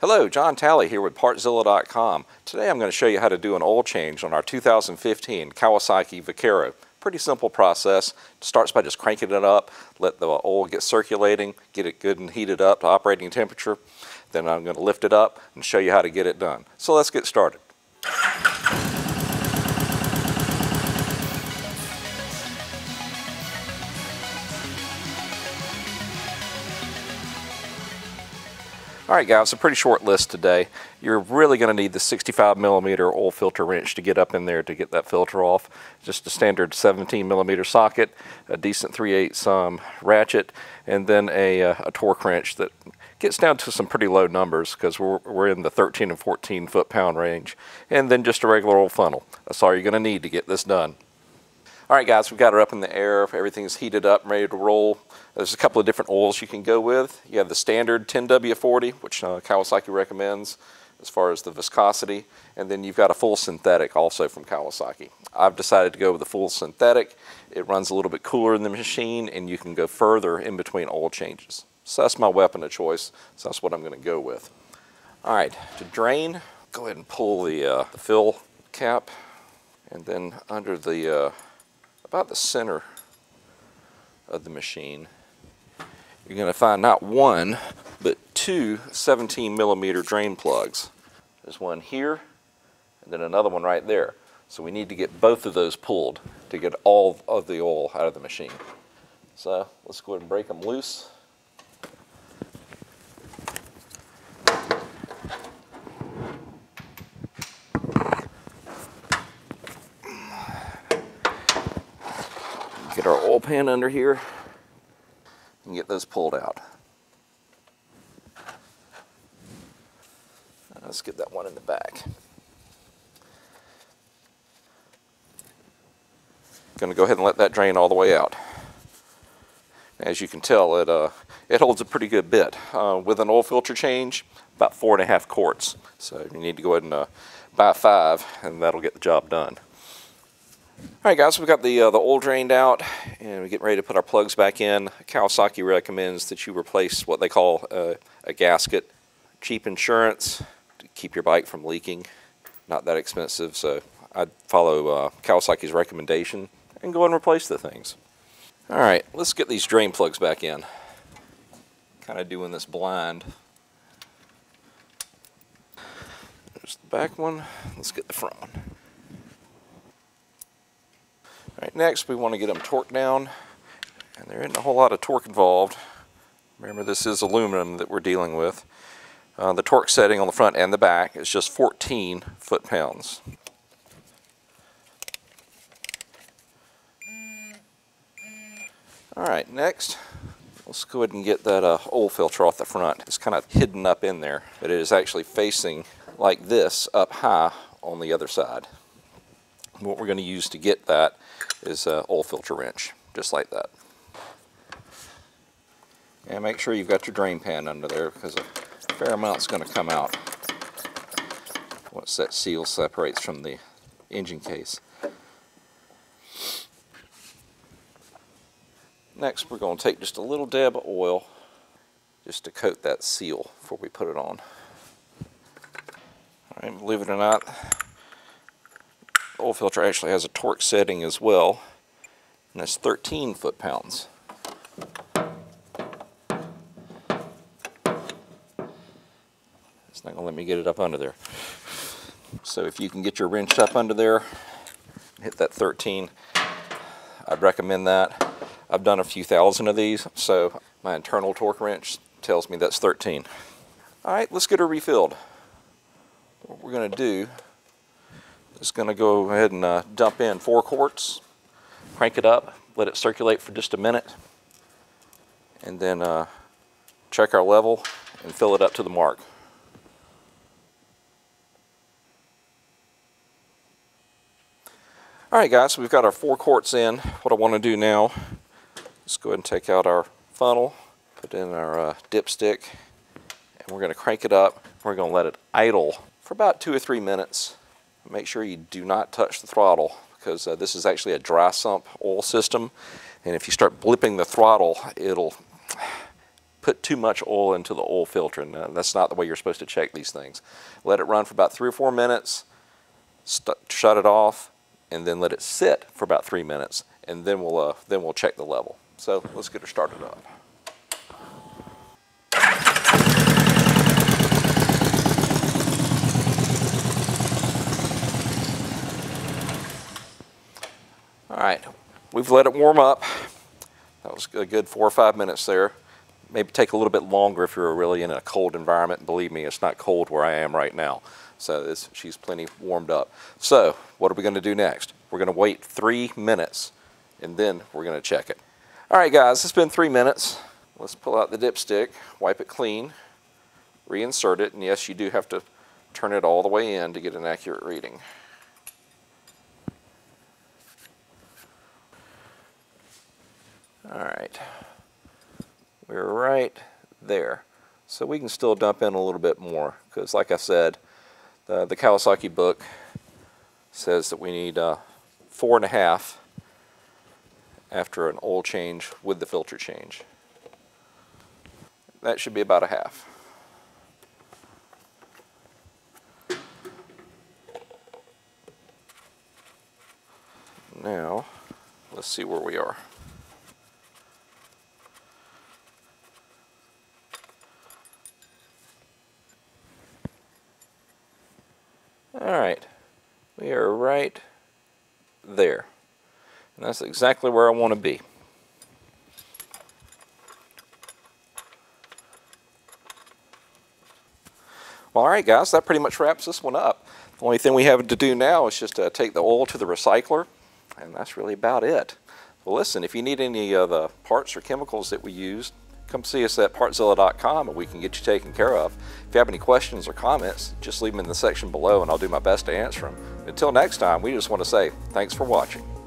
Hello, John Talley here with Partzilla.com. Today I'm going to show you how to do an oil change on our 2015 Kawasaki Vaquero. Pretty simple process. It starts by just cranking it up, let the oil get circulating, get it good and heated up to operating temperature. Then I'm going to lift it up and show you how to get it done. So let's get started. Alright guys, a pretty short list today. You're really going to need the 65mm oil filter wrench to get up in there to get that filter off. Just a standard 17mm socket, a decent 3/8 ratchet, and then a torque wrench that gets down to some pretty low numbers because we're in the 13 and 14 foot-pound range. And then just a regular old funnel. That's all you're going to need to get this done. Alright guys, we've got her up in the air, everything's heated up and ready to roll. There's a couple of different oils you can go with. You have the standard 10W40, which Kawasaki recommends as far as the viscosity, and then you've got a full synthetic also from Kawasaki. I've decided to go with the full synthetic. It runs a little bit cooler in the machine and you can go further in between oil changes. So that's my weapon of choice, so that's what I'm going to go with. Alright, to drain, go ahead and pull the fill cap, and then under the about the center of the machine, you're going to find not one, but two 17mm drain plugs. There's one here, and then another one right there. So we need to get both of those pulled to get all of the oil out of the machine. So let's go ahead and break them loose. Get our oil pan under here and get those pulled out. Let's get that one in the back. Going to go ahead and let that drain all the way out. As you can tell, it holds a pretty good bit. With an oil filter change, about 4.5 quarts. So you need to go ahead and buy 5, and that'll get the job done. Alright guys, we've got the oil drained out and we're getting ready to put our plugs back in. Kawasaki recommends that you replace what they call a gasket. Cheap insurance to keep your bike from leaking. Not that expensive, so I'd follow Kawasaki's recommendation and go and replace the things. Alright, let's get these drain plugs back in. Kind of doing this blind. There's the back one, let's get the front one. Alright, next we want to get them torqued down, and there isn't a whole lot of torque involved. Remember, this is aluminum that we're dealing with. The torque setting on the front and the back is just 14 foot-pounds. Alright, next let's go ahead and get that oil filter off the front. It's kind of hidden up in there, but it is actually facing like this up high on the other side. What we're going to use to get that is an oil filter wrench, just like that. And make sure you've got your drain pan under there because a fair amount's going to come out once that seal separates from the engine case. Next, we're going to take just a little dab of oil just to coat that seal before we put it on. All right, believe it or not, oil filter actually has a torque setting as well, and that's 13 foot-pounds. It's not going to let me get it up under there. So if you can get your wrench up under there, hit that 13, I'd recommend that. I've done a few thousand of these, so my internal torque wrench tells me that's 13. Alright, let's get her refilled. What we're going to do, it's going to go ahead and dump in 4 quarts, crank it up, let it circulate for just a minute, and then check our level and fill it up to the mark. Alright guys, so we've got our 4 quarts in. What I want to do now is go ahead and take out our funnel, put in our dipstick, and we're going to crank it up. We're going to let it idle for about 2 or 3 minutes. Make sure you do not touch the throttle because this is actually a dry sump oil system, and if you start blipping the throttle, it'll put too much oil into the oil filter, and that's not the way you're supposed to check these things. Let it run for about 3 or 4 minutes, shut it off, and then let it sit for about 3 minutes, and then we'll check the level. So let's get her started up. All right, we've let it warm up. That was a good 4 or 5 minutes there. Maybe take a little bit longer if you're really in a cold environment. Believe me, it's not cold where I am right now. So she's plenty warmed up. So what are we gonna do next? We're gonna wait 3 minutes and then we're gonna check it. All right guys, it's been 3 minutes. Let's pull out the dipstick, wipe it clean, reinsert it, and yes, you do have to turn it all the way in to get an accurate reading. All right, we're right there. So we can still dump in a little bit more because like I said, the Kawasaki book says that we need 4.5 after an oil change with the filter change. That should be about 1/2. Now, let's see where we are. All right, we are right there. And that's exactly where I want to be. Well, all right, guys, that pretty much wraps this one up. The only thing we have to do now is just take the oil to the recycler, and that's really about it. Well, listen, if you need any of the parts or chemicals that we use, come see us at Partzilla.com and we can get you taken care of. If you have any questions or comments, just leave them in the section below and I'll do my best to answer them. Until next time, we just want to say thanks for watching.